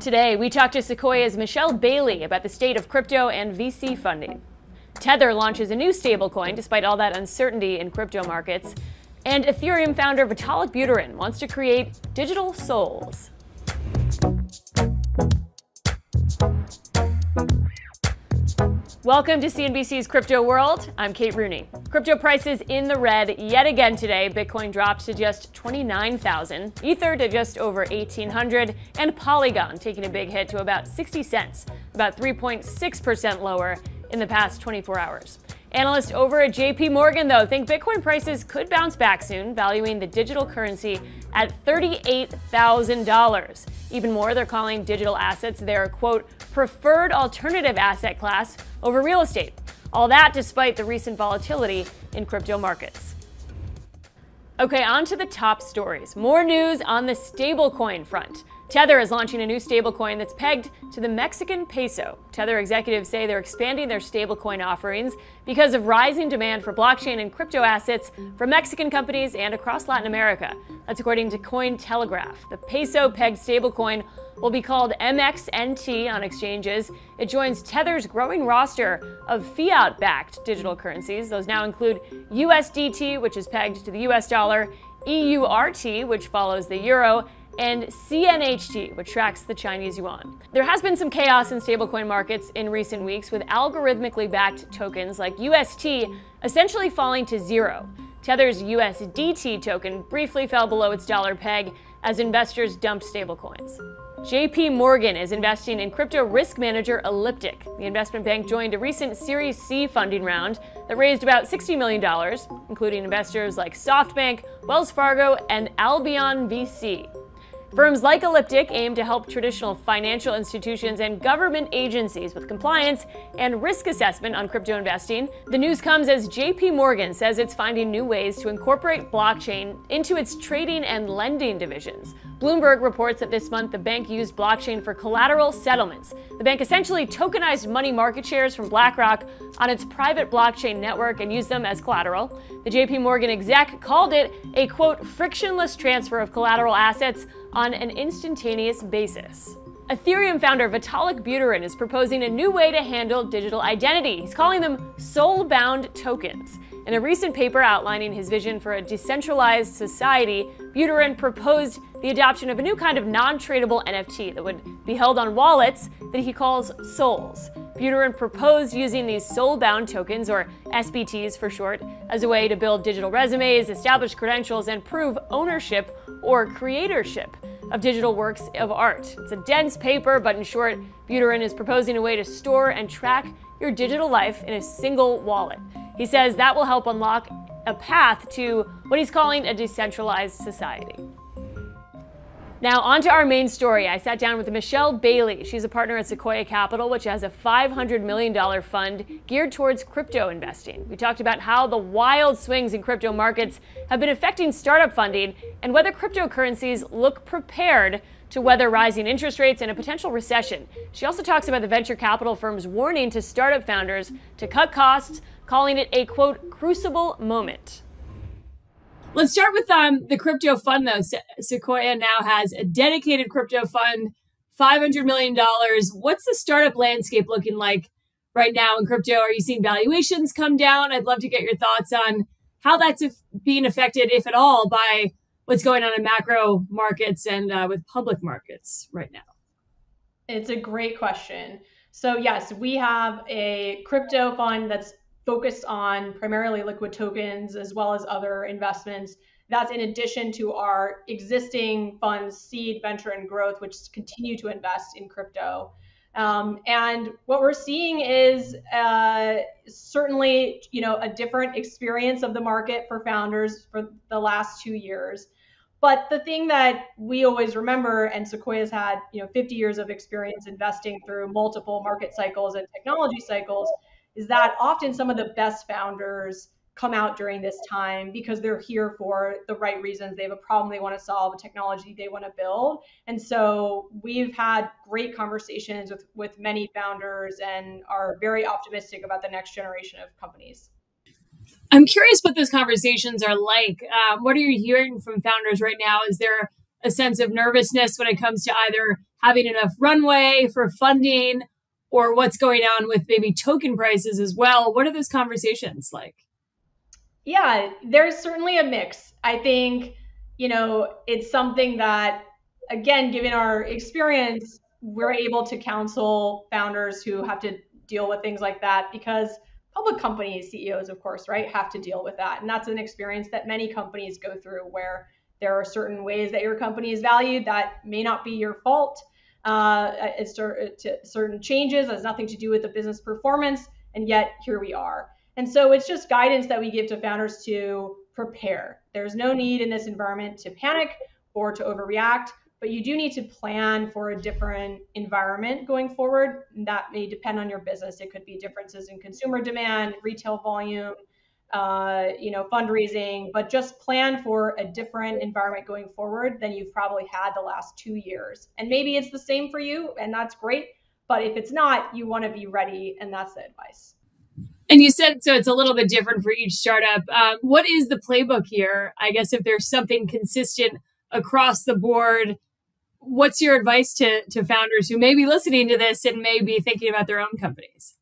Today, we talked to Sequoia's Michelle Bailhe about the state of crypto and VC funding. Tether launches a new stablecoin despite all that uncertainty in crypto markets. And Ethereum founder Vitalik Buterin wants to create digital souls. Welcome to CNBC's Crypto World. I'm Kate Rooney. Crypto prices in the red yet again today. Bitcoin dropped to just 29,000, Ether to just over 1,800, and Polygon taking a big hit to about 60 cents, about 3.6% lower in the past 24 hours. Analysts over at JPMorgan, though, think Bitcoin prices could bounce back soon, valuing the digital currency at $38,000. Even more, they're calling digital assets their, quote, preferred alternative asset class over real estate. All that despite the recent volatility in crypto markets. Okay, on to the top stories. More news on the stablecoin front. Tether is launching a new stablecoin that's pegged to the Mexican peso. Tether executives say they're expanding their stablecoin offerings because of rising demand for blockchain and crypto assets from Mexican companies and across Latin America. That's according to Cointelegraph. The peso-pegged stablecoin will be called MXNT on exchanges. It joins Tether's growing roster of fiat-backed digital currencies. Those now include USDT, which is pegged to the US dollar, EURT, which follows the euro, and CNHT, which tracks the Chinese yuan. There has been some chaos in stablecoin markets in recent weeks, with algorithmically backed tokens like UST essentially falling to zero. Tether's USDT token briefly fell below its dollar peg as investors dumped stablecoins. JP Morgan is investing in crypto risk manager Elliptic. The investment bank joined a recent Series C funding round that raised about $60 million, including investors like SoftBank, Wells Fargo, and Albion VC. Firms like Elliptic aim to help traditional financial institutions and government agencies with compliance and risk assessment on crypto investing. The news comes as JP Morgan says it's finding new ways to incorporate blockchain into its trading and lending divisions. Bloomberg reports that this month the bank used blockchain for collateral settlements. The bank essentially tokenized money market shares from BlackRock on its private blockchain network and used them as collateral. The JP Morgan exec called it a, quote, frictionless transfer of collateral assets on an instantaneous basis. Ethereum founder Vitalik Buterin is proposing a new way to handle digital identity. He's calling them soul-bound tokens. In a recent paper outlining his vision for a decentralized society, Buterin proposed the adoption of a new kind of non-tradable NFT that would be held on wallets that he calls souls. Buterin proposed using these soul-bound tokens, or SBTs for short, as a way to build digital resumes, establish credentials, and prove ownership or creatorship of digital works of art. It's a dense paper, but in short, Buterin is proposing a way to store and track your digital life in a single wallet. He says that will help unlock a path to what he's calling a decentralized society. Now, on to our main story. I sat down with Michelle Bailhe. She's a partner at Sequoia Capital, which has a $500 million fund geared towards crypto investing. We talked about how the wild swings in crypto markets have been affecting startup funding and whether cryptocurrencies look prepared to weather rising interest rates and a potential recession. She also talks about the venture capital firm's warning to startup founders to cut costs, calling it a, quote, crucible moment. Let's start with the crypto fund, though. Sequoia now has a dedicated crypto fund, $500 million. What's the startup landscape looking like right now in crypto? Are you seeing valuations come down? I'd love to get your thoughts on how that's being affected, if at all, by what's going on in macro markets and with public markets right now. It's a great question. So, yes, we have a crypto fund that's focused on primarily liquid tokens as well as other investments. That's in addition to our existing funds, seed, venture, and growth, which continue to invest in crypto. And what we're seeing is certainly, a different experience of the market for founders for the last 2 years. But the thing that we always remember, and Sequoia's had 50 years of experience investing through multiple market cycles and technology cycles, is that often some of the best founders come out during this time because they're here for the right reasons. They have a problem they want to solve, a technology they want to build. And so we've had great conversations with many founders and are very optimistic about the next generation of companies. I'm curious what those conversations are like. What are you hearing from founders right now? Is there a sense of nervousness when it comes to either having enough runway for funding or what's going on with maybe token prices as well. What are those conversations like? Yeah, there's certainly a mix. I think, you know, it's something that, again, given our experience, we're able to counsel founders who have to deal with things like that because public company CEOs, of course, right, have to deal with that. And that's an experience that many companies go through where there are certain ways that your company is valued that may not be your fault. It's to certain changes that has nothing to do with the business performance, and yet here we are. And so it's just guidance that we give to founders to prepare. There's no need in this environment to panic or to overreact, but you do need to plan for a different environment going forward. And that may depend on your business. It could be differences in consumer demand, retail volume, you know, fundraising, but just plan for a different environment going forward than you've probably had the last 2 years. And maybe it's the same for you, and that's great. But if it's not, you want to be ready, and that's the advice. And you said, so it's a little bit different for each startup. What is the playbook here? I guess if there's something consistent across the board, what's your advice to founders who may be listening to this and may be thinking about their own companies?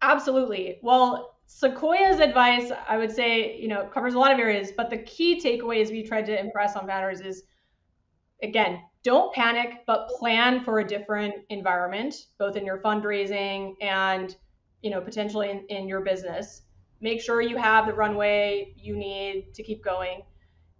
Absolutely. Well, Sequoia's advice, I would say, you know, covers a lot of areas, but the key takeaways we tried to impress on founders is, again, don't panic, but plan for a different environment, both in your fundraising and, you know, potentially in your business. Make sure you have the runway you need to keep going.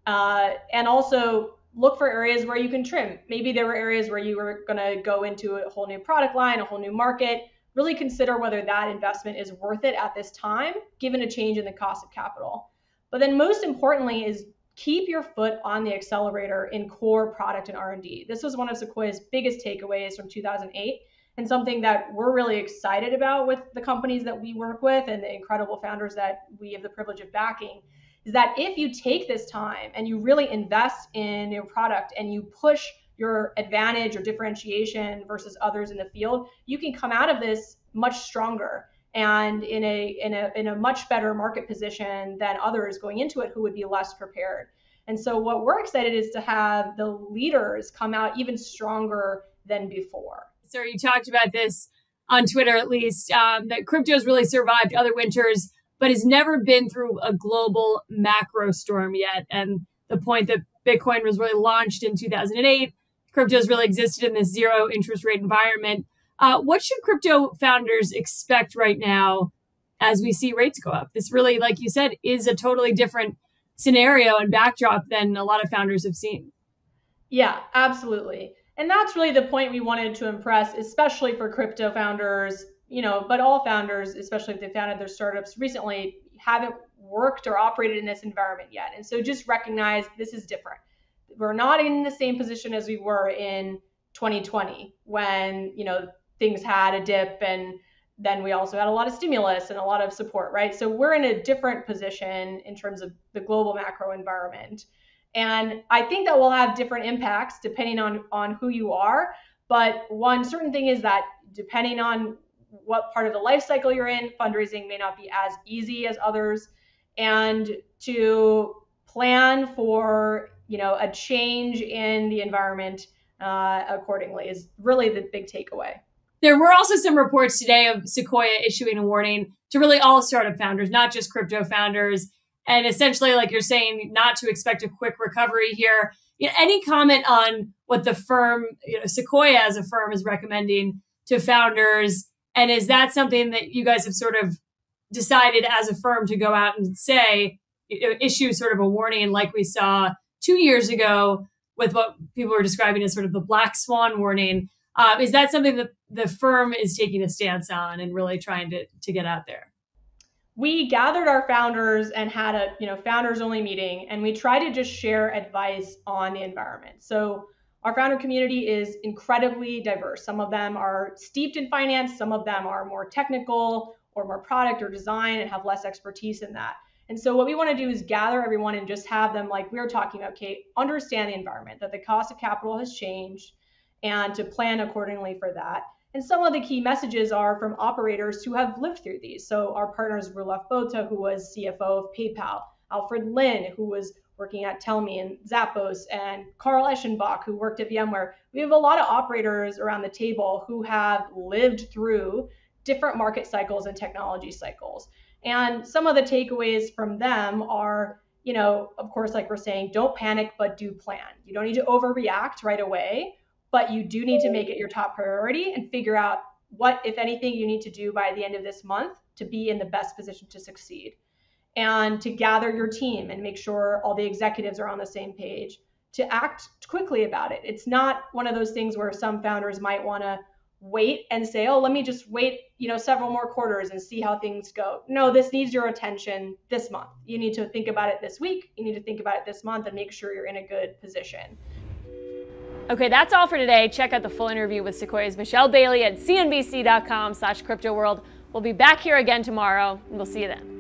And also look for areas where you can trim. Maybe there were areas where you were going to go into a whole new product line, a whole new market. Really consider whether that investment is worth it at this time, given a change in the cost of capital. But then most importantly is keep your foot on the accelerator in core product and R&D. This was one of Sequoia's biggest takeaways from 2008 and something that we're really excited about with the companies that we work with and the incredible founders that we have the privilege of backing, is that if you take this time and you really invest in your product and you push your advantage or differentiation versus others in the field, you can come out of this much stronger and in a much better market position than others going into it who would be less prepared. And so what we're excited is to have the leaders come out even stronger than before. So you talked about this on Twitter, at least, that crypto's really survived other winters, but has never been through a global macro storm yet. And the point that Bitcoin was really launched in 2008, crypto's really existed in this zero interest rate environment. What should crypto founders expect right now as we see rates go up? This really, like you said, is a totally different scenario and backdrop than a lot of founders have seen. Yeah, absolutely. And that's really the point we wanted to impress, especially for crypto founders, you know, but all founders, especially if they founded their startups recently, haven't worked or operated in this environment yet. And so just recognize this is different. We're not in the same position as we were in 2020 when, you know, things had a dip and then we also had a lot of stimulus and a lot of support, right? So we're in a different position in terms of the global macro environment. And I think that will have different impacts depending on who you are. But one certain thing is that depending on what part of the life cycle you're in, fundraising may not be as easy as others. And to plan for, you know, a change in the environment accordingly is really the big takeaway. There were also some reports today of Sequoia issuing a warning to really all startup founders, not just crypto founders. And essentially, like you're saying, not to expect a quick recovery here. You know, any comment on what the firm, you know, Sequoia as a firm is recommending to founders? And is that something that you guys have sort of decided as a firm to go out and say, issue sort of a warning like we saw 2 years ago with what people were describing as sort of the black swan warning? Is that something that the firm is taking a stance on and really trying to get out there? We gathered our founders and had a, you know, founders only meeting, and we try to just share advice on the environment. So our founder community is incredibly diverse. Some of them are steeped in finance. Some of them are more technical or more product or design and have less expertise in that. And so what we want to do is gather everyone and just have them, like we were talking about, Kate, understand the environment, that the cost of capital has changed and to plan accordingly for that. And some of the key messages are from operators who have lived through these. So our partners, Rula Fota, who was CFO of PayPal, Alfred Lin, who was working at Tellme and Zappos and Carl Eschenbach, who worked at VMware. We have a lot of operators around the table who have lived through different market cycles and technology cycles. And some of the takeaways from them are, you know, of course, like we're saying, don't panic, but do plan. You don't need to overreact right away, but you do need to make it your top priority and figure out what, if anything, you need to do by the end of this month to be in the best position to succeed, and to gather your team and make sure all the executives are on the same page to act quickly about it. It's not one of those things where some founders might want to wait and say, oh, let me just wait, you know, several more quarters and see how things go. No, this needs your attention this month. You need to think about it this week. You need to think about it this month and make sure you're in a good position. Okay, that's all for today. Check out the full interview with Sequoia's Michelle Bailhe at cnbc.com/cryptoworld. We'll be back here again tomorrow, and we'll see you then.